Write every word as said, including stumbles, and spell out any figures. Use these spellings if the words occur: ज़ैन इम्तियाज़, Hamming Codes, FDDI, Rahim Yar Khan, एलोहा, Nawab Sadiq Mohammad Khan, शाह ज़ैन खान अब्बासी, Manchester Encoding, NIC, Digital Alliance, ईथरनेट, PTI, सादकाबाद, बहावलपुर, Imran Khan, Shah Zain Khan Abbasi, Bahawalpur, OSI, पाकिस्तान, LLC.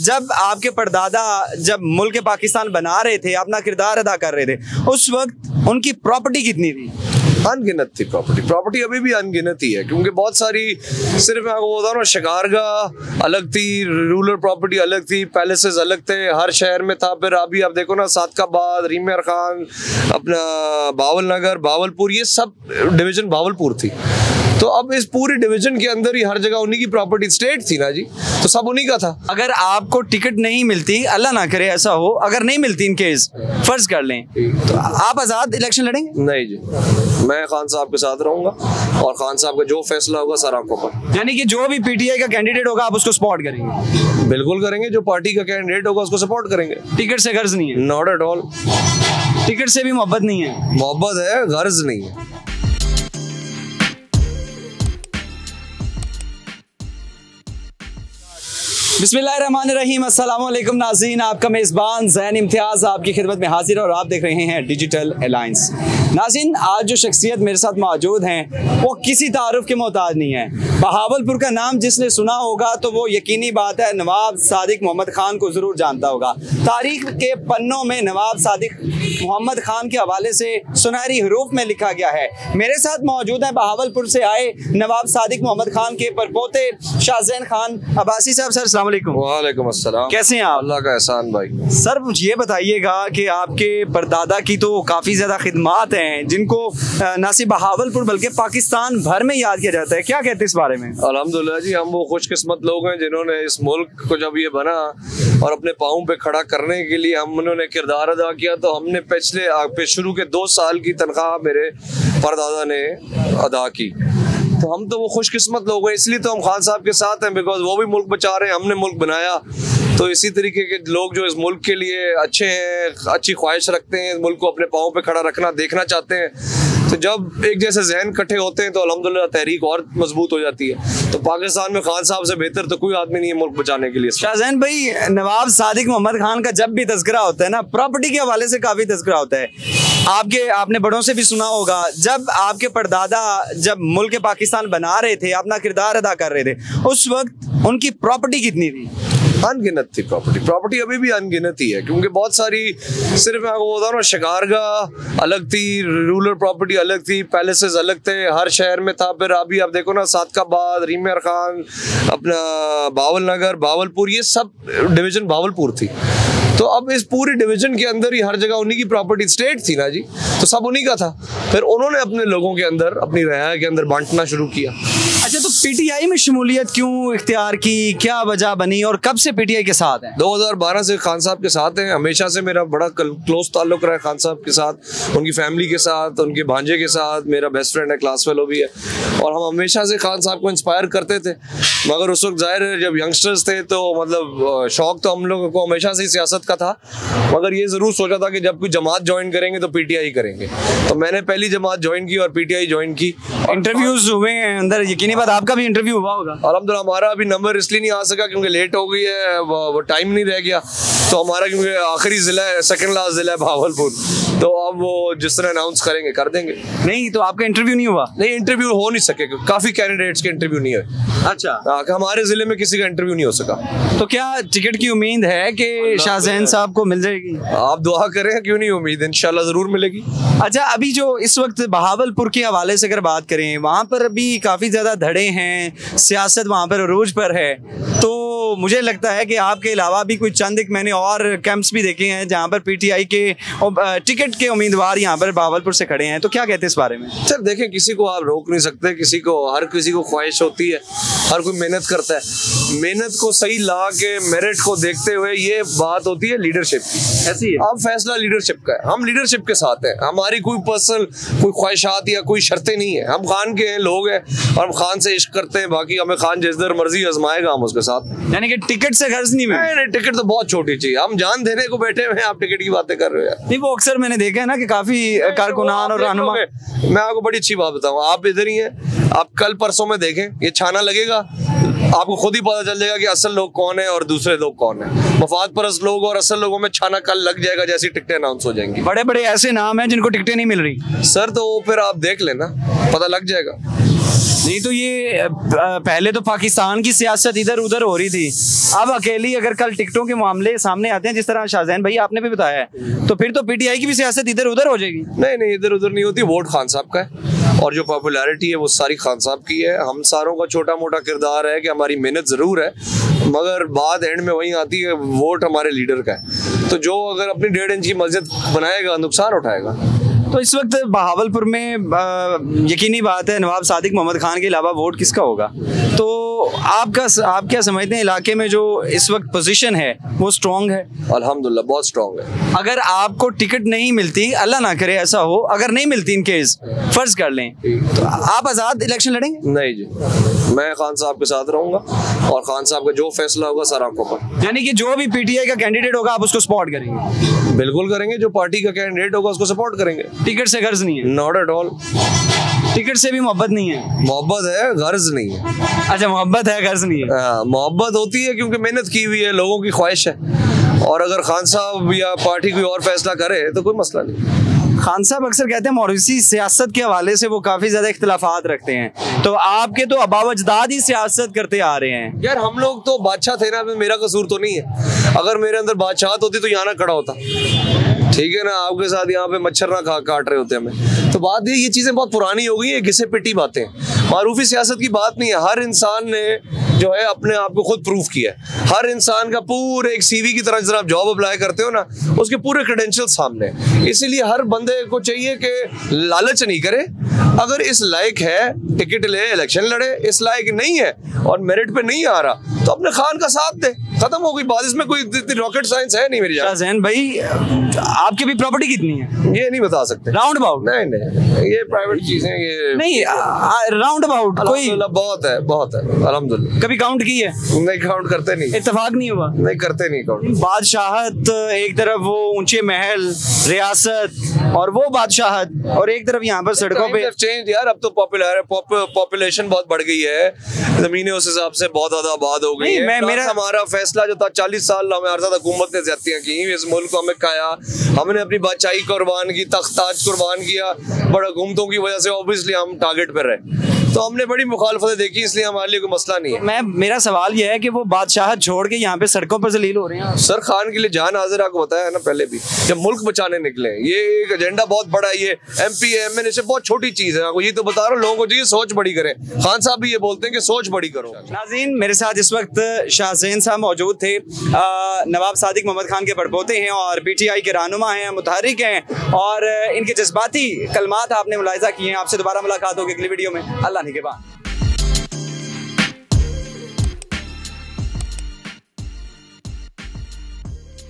जब आपके परदादा जब मुल्क पाकिस्तान बना रहे थे, अपना किरदार अदा कर रहे थे, उस वक्त उनकी प्रॉपर्टी कितनी थी? अनगिनत थी प्रॉपर्टी। प्रॉपर्टी अभी भी अनगिनत ही है, क्योंकि बहुत सारी, सिर्फ मैं आपको बता रहा हूँ, शिकारगाह अलग थी, रूरल प्रॉपर्टी अलग थी, पैलेसेस अलग थे, हर शहर में था। फिर अभी आप देखो ना, सादकाबाद, रहीम यार खान, अपना बावल नगर, बावलपुर, ये सब डिवीज़न बावलपुर थी। तो अब इस पूरी डिवीजन के अंदर ही हर जगह उन्हीं की प्रॉपर्टी, स्टेट थी ना जी, तो सब उन्हीं का था। अगर आपको टिकट नहीं मिलती, अल्लाह ना करे ऐसा हो, अगर नहीं मिलती, इन केस फर्ज कर लें, तो आप आज़ाद इलेक्शन लड़ेंगे? नहीं जी, मैं खान साहब के साथ रहूंगा और खान साहब का जो फैसला होगा सर आंखों पर। यानी कि जो भी पीटीआई का कैंडिडेट होगा आप उसको सपोर्ट करेंगे? बिल्कुल करेंगे, जो पार्टी का कैंडिडेट होगा उसको सपोर्ट करेंगे। टिकट से गर्ज नहीं है? नॉट एट ऑल, टिकट से भी मोहब्बत नहीं है। मोहब्बत है, गर्ज नहीं है। बिस्मिल्लाहिर्रहमानिर्रहीम, अस्सलामुअलैकुम नाज़रीन, आपका मेज़बान ज़ैन इम्तियाज़ आपकी खिदमत में हाजिर है और आप देख रहे हैं डिजिटल अलाइंस। नाज़रीन, आज जो शख्सियत मेरे साथ मौजूद हैं वो किसी तारुफ के मोहताज नहीं है। बहावलपुर का नाम जिसने सुना होगा तो वो यकीनी बात है नवाब सादिक मोहम्मद खान को ज़रूर जानता होगा। तारीख के पन्नों में नवाब सादिक मोहम्मद खान के हवाले से सुनहरी हरूफ में लिखा गया है। मेरे साथ मौजूद हैं बहावलपुर से आए नवाब सादिक मोहम्मद खान के परपोते शाह ज़ैन खान अब्बासी साहब। सर वालेकुम अस्सलाम, कैसे हैं आप? अल्लाह का एहसान भाई। सर मुझे ये बताइएगा कि आपके परदादा की तो काफ़ी ज़्यादा खिदमात हैं जिनको ना सिर्फ बहावलपुर बल्कि पाकिस्तान भर में याद किया जाता है, क्या कहते हैं इस बारे में? अल्हम्दुलिल्लाह जी, हम वो खुशकिस्मत लोग हैं जिन्होंने इस मुल्क को जब ये बना और अपने पाँव पे खड़ा करने के लिए हम उन्होंने किरदार अदा किया। तो हमने पिछले शुरू के दो साल की तनख्वाह मेरे परदादा ने अदा की, तो हम तो वो खुशकिस्मत लोग हैं, इसलिए तो हम खान साहब के साथ हैं, बिकॉज वो भी मुल्क बचा रहे हैं, हमने मुल्क बनाया। तो इसी तरीके के लोग जो इस मुल्क के लिए अच्छे हैं, अच्छी ख्वाहिश रखते हैं, मुल्क को अपने पाँव पे खड़ा रखना देखना चाहते हैं, तो जब एक जैसे जहन इकट्ठे होते हैं तो अल्हम्दुलिल्लाह तहरीक और मजबूत हो जाती है। तो पाकिस्तान में खान साहब से बेहतर तो कोई आदमी नहीं है मुल्क बचाने के लिए। शाह ज़ैन भाई, नवाब सादिक मोहम्मद खान का जब भी तज़किरा होता है ना, प्रॉपर्टी के हवाले से काफ़ी तज़किरा होता है। आपके, आपने बड़ों से भी सुना होगा, जब आपके परदादा जब मुल्क पाकिस्तान बना रहे थे, अपना किरदार अदा कर रहे थे, उस वक्त उनकी प्रॉपर्टी कितनी थी? अनगिनत थी प्रॉपर्टी। प्रॉपर्टी अभी भी अनगिनत ही है, क्योंकि बहुत सारी, सिर्फ मैं आपको बता रहा हूँ, शिकारगाह अलग थी, रूरल प्रॉपर्टी अलग थी, पैलेसेस अलग थे, हर शहर में था। फिर अभी आप देखो ना, सादकाबाद, रहीम यार खान, अपना बावल नगर, बावलपुर, ये सब डिवीज़न बावलपुर थी। तो अब इस पूरी डिवीज़न के अंदर ही हर जगह उन्हीं की प्रॉपर्टी, स्टेट थी ना जी, तो सब उन्हीं का था। फिर उन्होंने अपने लोगों के अंदर, अपनी रहा के अंदर बांटना शुरू किया। अच्छा, तो पीटीआई में शमूलियत क्यों इख्तियार की, क्या वजह बनी और कब से पीटीआई के साथ हैं? दो हज़ार बारह से खान साहब के साथ हैं, हमेशा से मेरा बड़ा क्लोज ताल्लुक रहा है खान साहब के साथ, उनकी फैमिली के साथ, उनके भांजे के साथ। मेरा बेस्ट फ्रेंड है, क्लास फेलो भी है, और हम हमेशा से खान साहब को इंस्पायर करते थे। मगर उस वक्त जाहिर है, जब यंगस्टर्स थे, तो मतलब शौक़ तो हम लोगों को हमेशा से सियासत का था, मगर ये ज़रूर सोचा था कि जब कोई जमात ज्वाइन करेंगे तो पीटीआई करेंगे। तो मैंने पहली जमात ज्वाइन की और पीटीआई ज्वाइन की। इंटरव्यूज़ हुए हैं अंदर, यकीनी बात आपका भी इंटरव्यू हुआ होगा? अल्हम्दुलिल्लाह, हमारा अभी नंबर इसलिए नहीं आ सका क्योंकि लेट हो गई है, वो टाइम नहीं रह गया। तो हमारा, क्योंकि आखिरी ज़िला है, सेकेंड लास्ट ज़िला है बहावलपुर, तो अब वो जिस तरह अनाउंस करेंगे कर देंगे। नहीं तो आपका इंटरव्यू नहीं हुआ? नहीं, इंटरव्यू हो नहीं सके, काफ़ी कैंडिडेट्स के इंटरव्यू नहीं हुए। अच्छा, हमारे ज़िले में किसी का इंटरव्यू नहीं हो सका। तो क्या टिकट की उम्मीद है कि शाह ज़ैन साहब को मिल जाएगी? आप दुआ करें, क्यों नहीं, उम्मीद इंशाल्लाह ज़रूर मिलेगी। अच्छा, अभी जो इस वक्त बहावलपुर के हवाले से अगर बात करें, वहाँ पर अभी काफ़ी ज़्यादा धड़े हैं, सियासत वहाँ पर अरूज पर है, तो मुझे लगता है कि आपके अलावा भी कोई चंद, एक मैंने और कैंप्स भी देखे हैं जहाँ पर पीटीआई के टिकट के उम्मीदवार यहाँ पर बहावलपुर से खड़े हैं, तो क्या कहते हैं इस बारे में? सर देखें, किसी को आप रोक नहीं सकते, किसी को, हर किसी को ख्वाहिश होती है, हर कोई मेहनत करता है, मेहनत को सही ला के, मेरिट को देखते हुए, ये बात होती है लीडरशिप की। ऐसी है, अब फैसला लीडरशिप का है, हम लीडरशिप के साथ हैं, हमारी कोई पर्सनल कोई ख्वाहिशात या कोई शर्तें नहीं है। हम खान के हैं, लोग हैं, और हम खान से इश्क करते हैं, बाकी हमें खान जिस दर मर्जी आजमाएगा हम उसके साथ। यानी कि टिकट से गर्ज नहीं है? टिकट तो बहुत छोटी चीज, हम जान देने को बैठे हुए हैं, आप टिकट की बातें कर रहे हो? नहीं, वो अक्सर मैंने देखा है ना कि काफी कारकुनान और रहनुमा। मैं आपको बड़ी अच्छी बात बताऊं, आप इधर ही हैं, आप कल परसों में देखें, ये छाना लगेगा, आपको खुद ही पता चल जाएगा कि असल लोग कौन है और दूसरे लोग कौन है। मफाद परस्त लोग और असल लोगों में छाना कल लग जाएगा, जैसी टिकटें अनाउंस हो जाएंगी। बड़े बड़े ऐसे नाम है जिनको टिकटें नहीं मिल रही। सर तो फिर आप देख लेना, पता लग जाएगा। नहीं तो ये पहले तो पाकिस्तान की सियासत इधर उधर हो रही थी, अब अकेली अगर कल टिकटों के मामले सामने आते हैं जिस तरह शाहजैन भाई आपने भी बताया है, तो फिर तो पीटीआई की भी सियासत इधर उधर हो जाएगी। नहीं नहीं, इधर उधर नहीं होती, वोट खान साहब का है और जो पॉपुलैरिटी है वो सारी खान साहब की है। हम सारों का छोटा मोटा किरदार है कि हमारी मेहनत ज़रूर है मगर बात एंड में वहीं आती है, वोट हमारे लीडर का है। तो जो अगर अपनी डेढ़ इंच की मस्जिद बनाएगा नुकसान उठाएगा। तो इस वक्त बहावलपुर में यकीनी बात है नवाब सादिक मोहम्मद खान के अलावा वोट किसका होगा? तो आपका आप क्या समझते हैं इलाके में जो इस वक्त पोजीशन है वो स्ट्रॉन्ग है? अल्हम्दुलिल्लाह बहुत स्ट्रॉन्ग है। अगर आपको टिकट नहीं मिलती, अल्लाह ना करे ऐसा हो, अगर नहीं मिलती इन केस फर्ज कर लें, तो आप आज़ाद इलेक्शन लड़ेंगे? नहीं जी, मैं खान साहब के साथ रहूँगा और खान साहब का जो फैसला होगा सर आपको पर, यानी कि जो भी पीटीआई का कैंडिडेट होगा आप उसको सपोर्ट करेंगे? बिल्कुल करेंगे, जो पार्टी का कैंडिडेट होगा उसको सपोर्ट करेंगे। टिकट से गर्ज नहीं है? नॉट एट ऑल, टिकट से भी मोहब्बत नहीं है। मोहब्बत है, गर्ज नहीं है। अच्छा, मोहब्बत है, गर्ज नहीं है। मोहब्बत होती है क्योंकि मेहनत की हुई है, लोगों की ख्वाहिश है, और अगर खान साहब या पार्टी कोई और फैसला करे तो कोई मसला नहीं। खान साहब अक्सर कहते हैं मौरूसी सियासत के हवाले से वो काफी ज्यादा इख्तलाफात रखते हैं, तो आपके तो अबावजदाद ही सियासत करते आ रहे हैं। यार हम लोग तो बादशाह थे ना, मेरा कसूर तो नहीं है। अगर मेरे अंदर बादशाहत होती तो यहाँ ना खड़ा होता, ठीक है ना, आपके साथ यहाँ पे मच्छर ना खा काट रहे होते हमें। तो बात ये ये चीज़ें बहुत पुरानी हो गई है, घिसे पिटी बातें, मारूफी सियासत की बात नहीं है। हर इंसान ने जो है अपने आप को खुद प्रूफ किया है, हर इंसान का पूरे एक सीवी की तरह जिस तरह आप जॉब अप्लाई करते हो ना उसके पूरे क्रेडेंशियल सामने, इसीलिए हर बंदे को चाहिए कि लालच नहीं करे। अगर इस लायक है टिकट ले इलेक्शन लड़े, इस लायक नहीं है और मेरिट पे नहीं आ रहा तो अपने खान का साथ दे, खत्म हो गई बात। इसमें कोई इतनी रॉकेट साइंस है नहीं। मेरी शाहजैन भाई आपकी भी प्रॉपर्टी कितनी है? ये नहीं बता सकते। Round about? नहीं नहीं, ये प्राइवेट चीजें ये नहीं। राउंड अबाउट कोई बहुत है, बहुत है अल्हम्दुलिल्लाह। कभी काउंट की है? नहीं, काउंट करते नहीं, इत्तेफाक नहीं हुआ, नहीं करते नहीं काउंट। बादशाहत एक तरफ, वो ऊंचे महल रियासत और वो बादशाहत, और एक तरफ यहाँ पर सड़कों पर चेंज। यार अब तो पॉपुलर पॉपुलेशन बहुत बढ़ गई है, जमीनें उस हिसाब से बहुत ज्यादा आबाद हो गई है। मेरा हमारा फैसला जो था चालीस साल हमें हुकूमत ने ज्यादतियां की, इस मुल्क को हमें खाया, हमने अपनी बादशाही कुर्बान की, तख्त ताज कुर्बान किया, बड़ा हुकूमतों की वजह से ऑब्वियसली हम टारगेट पर रहे, तो हमने बड़ी मुखालफतें देखी, इसलिए हमारे लिए कोई मसला नहीं है। मैं मेरा सवाल यह है कि वो बादशाहत छोड़ के यहाँ पे सड़कों पर जलील हो रहे हैं। सर खान के लिए जान हाजिर, आपको बताया है ना पहले भी, जब मुल्क बचाने निकले, ये एक एजेंडा बहुत बड़ा है। ये एम पी एम एन से बहुत छोटी चीज है, आपको ये तो बता रहा हूँ, लोगों को चाहिए सोच बड़ी करें। खान साहब भी ये बोलते हैं कि सोच बड़ी करो। नाज़रीन मेरे साथ इस वक्त शाहजैन साहब मौजूद थे, नवाब सादिक मोहम्मद खान के बड़पोते हैं और पी टी आई के रहनुमा हैं, मुतहरिक हैं, और इनके जज्बाती कलमात आपने मुलाहिजा किए हैं। आपसे दोबारा मुलाकात होगी अगली वीडियो में, अल्लाह के बाद।